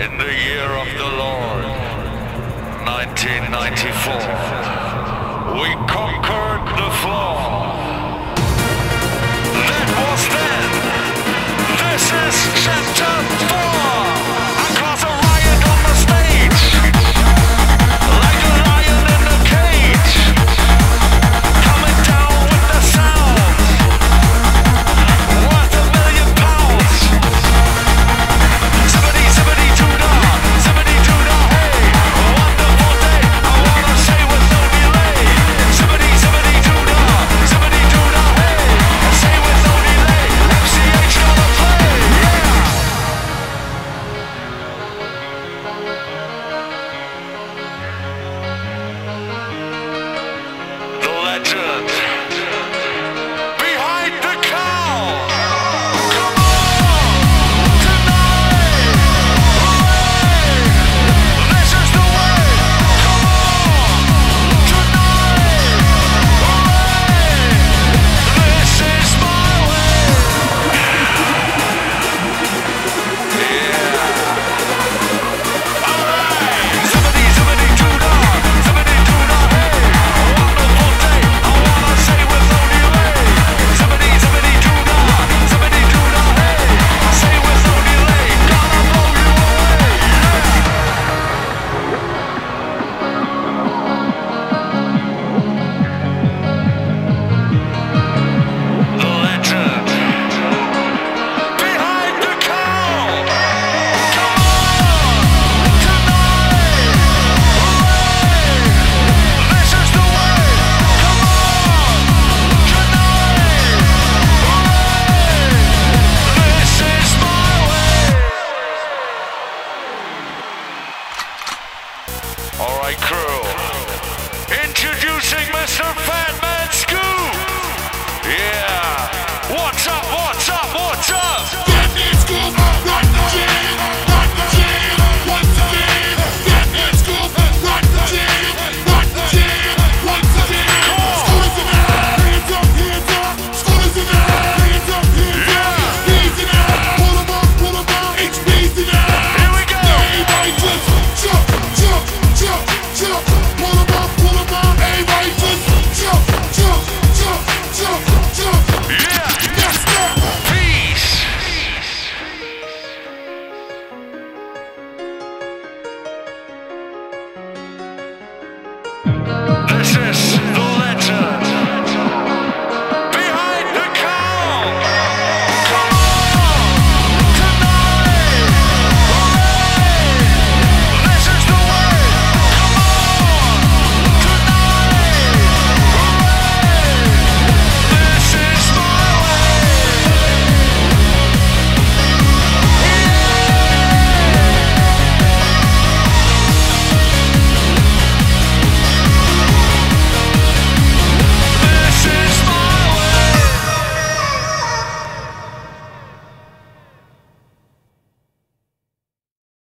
in the year of the Lord, 1994, we conquered the flaw.